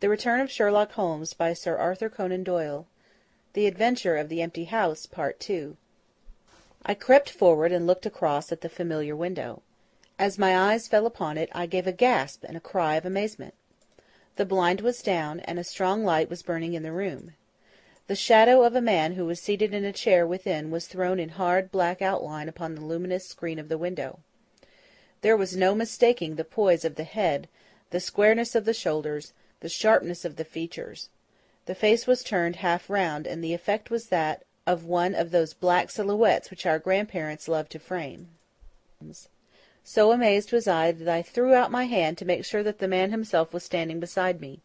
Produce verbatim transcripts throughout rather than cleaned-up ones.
The Return of Sherlock Holmes by Sir Arthur Conan Doyle. The Adventure of the Empty House, Part Two. I crept forward and looked across at the familiar window. As my eyes fell upon it, I gave a gasp and a cry of amazement. The blind was down, and a strong light was burning in the room. The shadow of a man who was seated in a chair within was thrown in hard black outline upon the luminous screen of the window. There was no mistaking the poise of the head, the squareness of the shoulders, the sharpness of the features. The face was turned half round, and the effect was that of one of those black silhouettes which our grandparents loved to frame. So amazed was I that I threw out my hand to make sure that the man himself was standing beside me.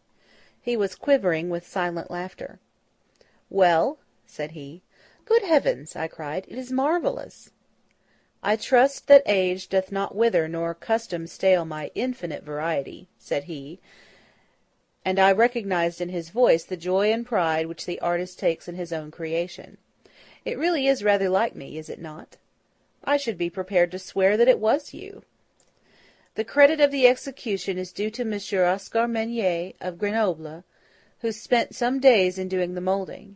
He was quivering with silent laughter. "Well," said he. "Good heavens!" I cried. "It is marvellous." "I trust that age doth not wither nor custom stale my infinite variety," said he, and I recognized in his voice the joy and pride which the artist takes in his own creation. "It really is rather like me, is it not? I should be prepared to swear that it was you." The credit of the execution is due to Monsieur Oscar Meunier of Grenoble, who spent some days in doing the moulding.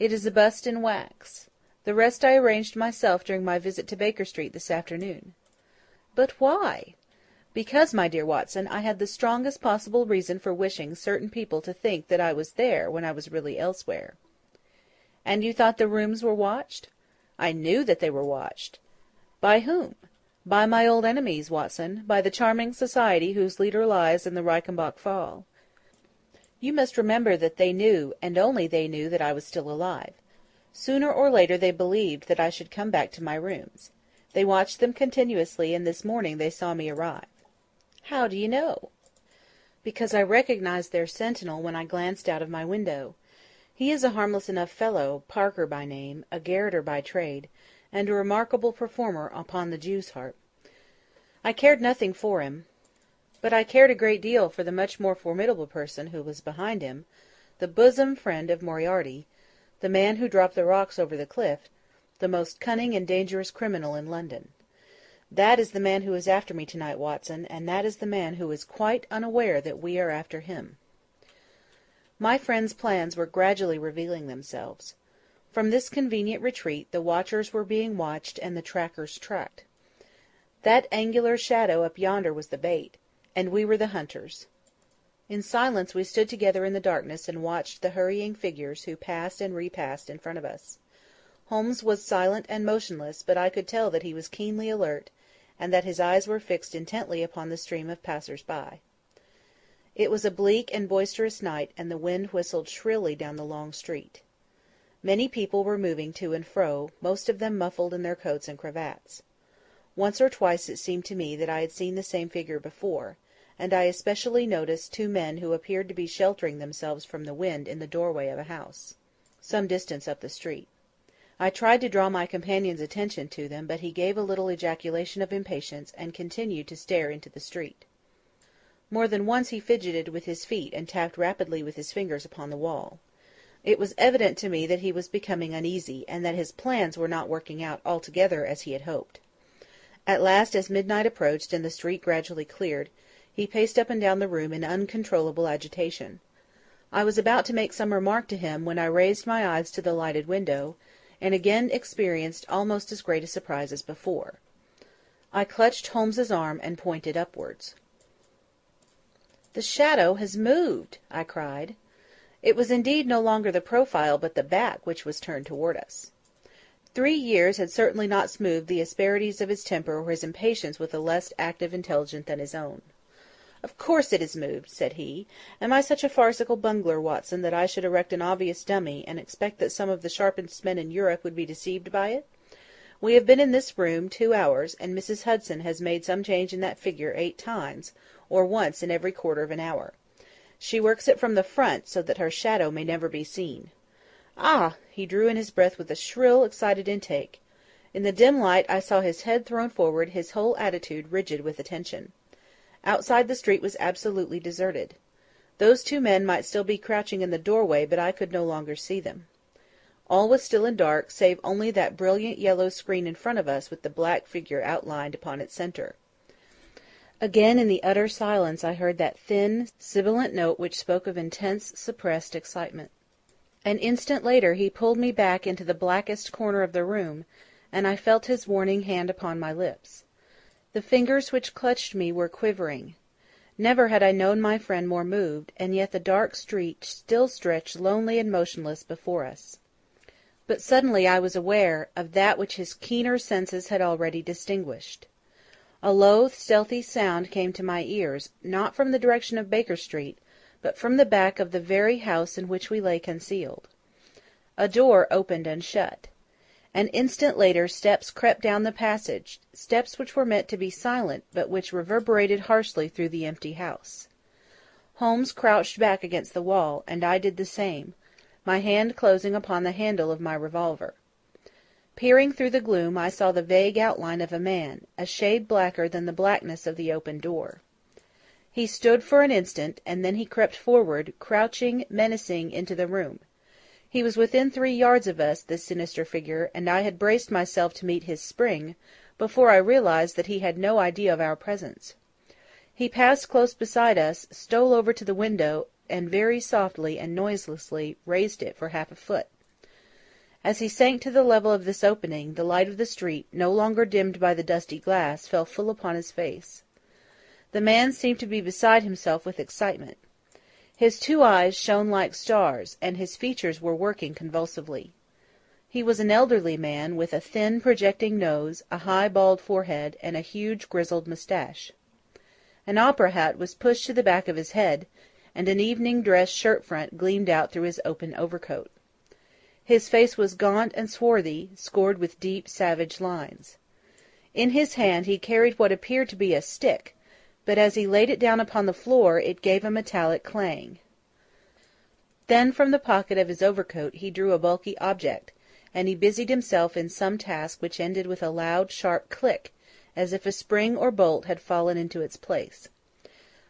It is a bust in wax. The rest I arranged myself during my visit to Baker Street this afternoon. "But why?" "Because, my dear Watson, I had the strongest possible reason for wishing certain people to think that I was there when I was really elsewhere." "And you thought the rooms were watched?" "I knew that they were watched." "By whom?" "By my old enemies, Watson, by the charming society whose leader lies in the Reichenbach Fall. You must remember that they knew, and only they knew, that I was still alive. Sooner or later they believed that I should come back to my rooms. They watched them continuously, and this morning they saw me arrive." "How do you know?" "Because I recognized their sentinel when I glanced out of my window. He is a harmless enough fellow, Parker by name, a garroter by trade, and a remarkable performer upon the Jew's harp. I cared nothing for him, but I cared a great deal for the much more formidable person who was behind him, the bosom friend of Moriarty, the man who dropped the rocks over the cliff, the most cunning and dangerous criminal in London. That is the man who is after me to-night, Watson, and that is the man who is quite unaware that we are after him." My friend's plans were gradually revealing themselves. From this convenient retreat the watchers were being watched and the trackers tracked. That angular shadow up yonder was the bait, and we were the hunters. In silence we stood together in the darkness and watched the hurrying figures who passed and repassed in front of us. Holmes was silent and motionless, but I could tell that he was keenly alert, and that his eyes were fixed intently upon the stream of passers-by. It was a bleak and boisterous night, and the wind whistled shrilly down the long street. Many people were moving to and fro, most of them muffled in their coats and cravats. Once or twice it seemed to me that I had seen the same figure before, and I especially noticed two men who appeared to be sheltering themselves from the wind in the doorway of a house, some distance up the street. I tried to draw my companion's attention to them, but he gave a little ejaculation of impatience and continued to stare into the street. More than once he fidgeted with his feet and tapped rapidly with his fingers upon the wall. It was evident to me that he was becoming uneasy, and that his plans were not working out altogether as he had hoped. At last, as midnight approached and the street gradually cleared, he paced up and down the room in uncontrollable agitation. I was about to make some remark to him when I raised my eyes to the lighted window, and again experienced almost as great a surprise as before. I clutched Holmes's arm and pointed upwards. "The shadow has moved!" I cried. It was indeed no longer the profile, but the back which was turned toward us. Three years had certainly not smoothed the asperities of his temper or his impatience with a less active intelligence than his own. "Of course it has moved," said he. "Am I such a farcical bungler, Watson, that I should erect an obvious dummy, and expect that some of the sharpest men in Europe would be deceived by it? We have been in this room two hours, and Missus Hudson has made some change in that figure eight times, or once in every quarter of an hour. She works it from the front, so that her shadow may never be seen. Ah!" He drew in his breath with a shrill, excited intake. In the dim light I saw his head thrown forward, his whole attitude rigid with attention. Outside the street was absolutely deserted. Those two men might still be crouching in the doorway, but I could no longer see them. All was still and dark, save only that brilliant yellow screen in front of us with the black figure outlined upon its centre. Again in the utter silence I heard that thin, sibilant note which spoke of intense, suppressed excitement. An instant later he pulled me back into the blackest corner of the room, and I felt his warning hand upon my lips. The fingers which clutched me were quivering. Never had I known my friend more moved, and yet the dark street still stretched lonely and motionless before us. But suddenly I was aware of that which his keener senses had already distinguished. A low, stealthy sound came to my ears, not from the direction of Baker Street, but from the back of the very house in which we lay concealed. A door opened and shut. An instant later steps crept down the passage, steps which were meant to be silent, but which reverberated harshly through the empty house. Holmes crouched back against the wall, and I did the same, my hand closing upon the handle of my revolver. Peering through the gloom, I saw the vague outline of a man, a shade blacker than the blackness of the open door. He stood for an instant, and then he crept forward, crouching, menacing, into the room. He was within three yards of us, this sinister figure, and I had braced myself to meet his spring, before I realized that he had no idea of our presence. He passed close beside us, stole over to the window, and very softly and noiselessly raised it for half a foot. As he sank to the level of this opening, the light of the street, no longer dimmed by the dusty glass, fell full upon his face. The man seemed to be beside himself with excitement. His two eyes shone like stars, and his features were working convulsively. He was an elderly man, with a thin, projecting nose, a high, bald forehead, and a huge, grizzled moustache. An opera hat was pushed to the back of his head, and an evening dress shirt-front gleamed out through his open overcoat. His face was gaunt and swarthy, scored with deep, savage lines. In his hand he carried what appeared to be a stick, but as he laid it down upon the floor it gave a metallic clang. Then from the pocket of his overcoat he drew a bulky object, and he busied himself in some task which ended with a loud, sharp click, as if a spring or bolt had fallen into its place.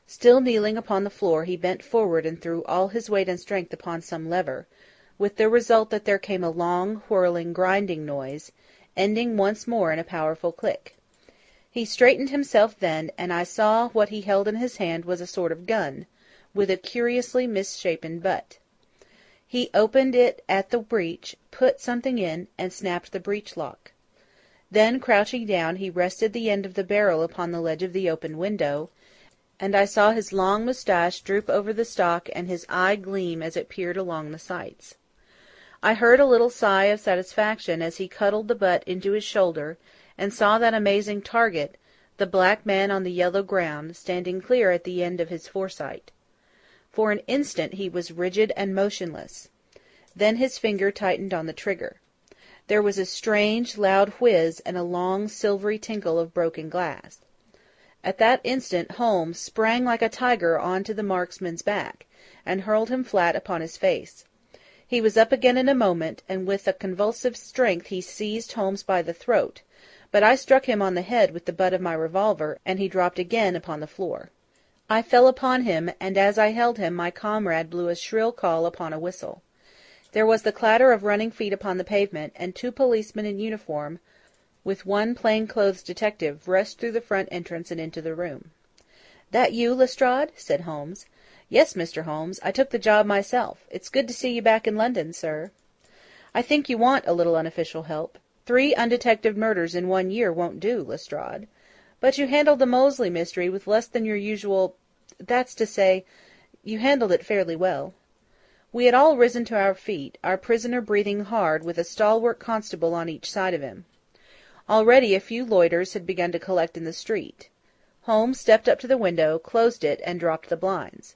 Still kneeling upon the floor, he bent forward and threw all his weight and strength upon some lever, with the result that there came a long, whirling, grinding noise, ending once more in a powerful click. He straightened himself then, and I saw what he held in his hand was a sort of gun, with a curiously misshapen butt. He opened it at the breech, put something in, and snapped the breech-lock. Then, crouching down, he rested the end of the barrel upon the ledge of the open window, and I saw his long moustache droop over the stock and his eye gleam as it peered along the sights. I heard a little sigh of satisfaction as he cuddled the butt into his shoulder, and saw that amazing target, the black man on the yellow ground, standing clear at the end of his foresight. For an instant he was rigid and motionless. Then his finger tightened on the trigger. There was a strange, loud whiz and a long, silvery tinkle of broken glass. At that instant Holmes sprang like a tiger on to the marksman's back, and hurled him flat upon his face. He was up again in a moment, and with a convulsive strength he seized Holmes by the throat, but I struck him on the head with the butt of my revolver, and he dropped again upon the floor. I fell upon him, and as I held him my comrade blew a shrill call upon a whistle. There was the clatter of running feet upon the pavement, and two policemen in uniform, with one plain-clothes detective, rushed through the front entrance and into the room. "That you, Lestrade?" said Holmes. "Yes, Mister Holmes, I took the job myself. It's good to see you back in London, sir. I think you want a little unofficial help. Three undetected murders in one year won't do, Lestrade. But you handled the Moseley mystery with less than your usual—that's to say, you handled it fairly well." We had all risen to our feet, our prisoner breathing hard, with a stalwart constable on each side of him. Already a few loiterers had begun to collect in the street. Holmes stepped up to the window, closed it, and dropped the blinds.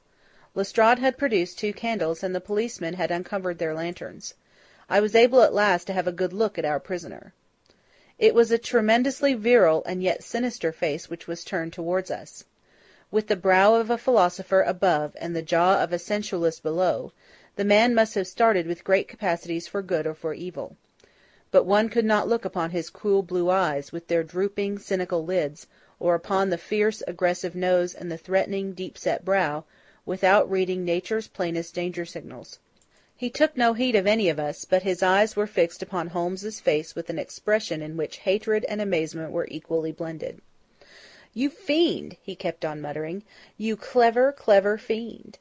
Lestrade had produced two candles, and the policemen had uncovered their lanterns. I was able at last to have a good look at our prisoner. It was a tremendously virile and yet sinister face which was turned towards us. With the brow of a philosopher above and the jaw of a sensualist below, the man must have started with great capacities for good or for evil. But one could not look upon his cruel blue eyes, with their drooping, cynical lids, or upon the fierce, aggressive nose and the threatening, deep-set brow, without reading nature's plainest danger signals. He took no heed of any of us, but his eyes were fixed upon Holmes's face with an expression in which hatred and amazement were equally blended. "You fiend!" he kept on muttering. "You clever, clever fiend!"